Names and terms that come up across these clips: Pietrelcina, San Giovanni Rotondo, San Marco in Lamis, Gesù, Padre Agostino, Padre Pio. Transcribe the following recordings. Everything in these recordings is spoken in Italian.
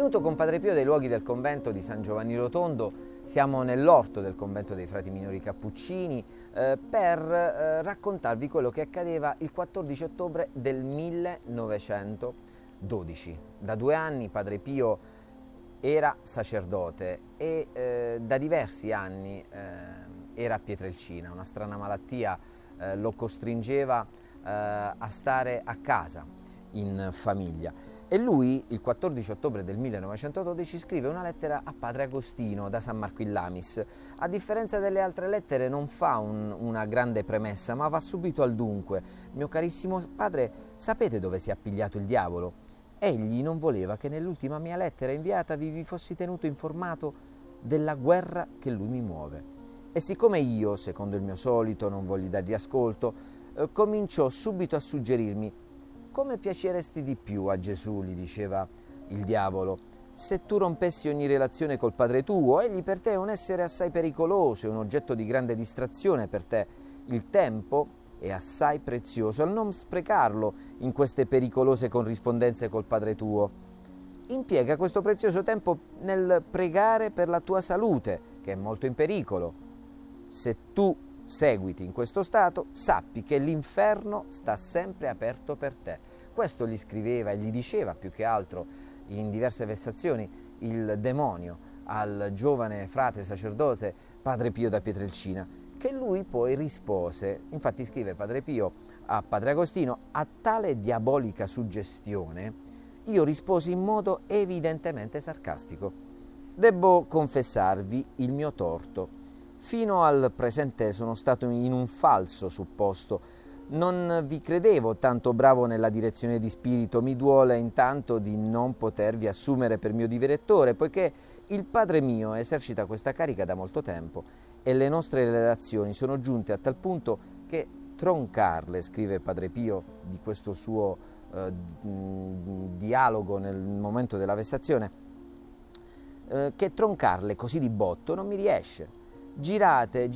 benvenuto con Padre Pio dai luoghi del convento di San Giovanni Rotondo. Siamo nell'orto del convento dei frati minori cappuccini per raccontarvi quello che accadeva il 14 ottobre del 1912. Da 2 anni Padre Pio era sacerdote e da diversi anni era a Pietrelcina. Una strana malattia lo costringeva a stare a casa in famiglia. E lui, il 14 ottobre del 1912, scrive una lettera a Padre Agostino da San Marco in Lamis. A differenza delle altre lettere non fa una grande premessa, ma va subito al dunque. Mio carissimo padre, sapete dove si è appigliato il diavolo? Egli non voleva che nell'ultima mia lettera inviata vi fossi tenuto informato della guerra che lui mi muove. E siccome io, secondo il mio solito, non voglio dargli ascolto, cominciò subito a suggerirmi: come piaceresti di più a Gesù, gli diceva il diavolo, se tu rompessi ogni relazione col padre tuo? Egli per te è un essere assai pericoloso, è un oggetto di grande distrazione per te. Il tempo è assai prezioso, al non sprecarlo in queste pericolose corrispondenze col padre tuo. Impiega questo prezioso tempo nel pregare per la tua salute, che è molto in pericolo. Se tu seguiti in questo stato, sappi che l'inferno sta sempre aperto per te. Questo gli scriveva e gli diceva, più che altro in diverse vessazioni, il demonio al giovane frate sacerdote Padre Pio da Pietrelcina, che lui poi rispose. Infatti scrive Padre Pio a Padre Agostino: a tale diabolica suggestione io risposi in modo evidentemente sarcastico. Debbo confessarvi il mio torto. Fino al presente sono stato in un falso supposto, non vi credevo tanto bravo nella direzione di spirito. Mi duole intanto di non potervi assumere per mio direttore, poiché il padre mio esercita questa carica da molto tempo e le nostre relazioni sono giunte a tal punto che troncarle, scrive Padre Pio di questo suo dialogo nel momento della vessazione, che troncarle così di botto non mi riesce. Girate,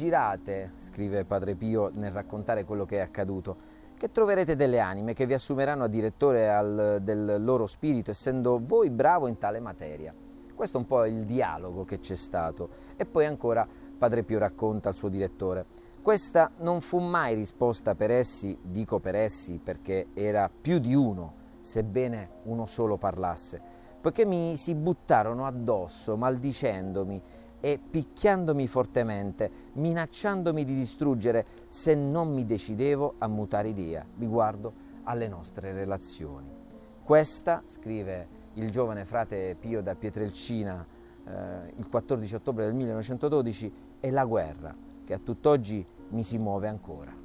scrive Padre Pio nel raccontare quello che è accaduto, che troverete delle anime che vi assumeranno a direttore del loro spirito, essendo voi bravo in tale materia. Questo è un po' il dialogo che c'è stato. E poi ancora Padre Pio racconta al suo direttore: questa non fu mai risposta per essi, dico per essi perché era più di uno, sebbene uno solo parlasse, poiché mi si buttarono addosso maldicendomi e picchiandomi fortemente, minacciandomi di distruggere se non mi decidevo a mutare idea riguardo alle nostre relazioni. Questa, scrive il giovane frate Pio da Pietrelcina il 14 ottobre del 1912, è la guerra che a tutt'oggi mi si muove ancora.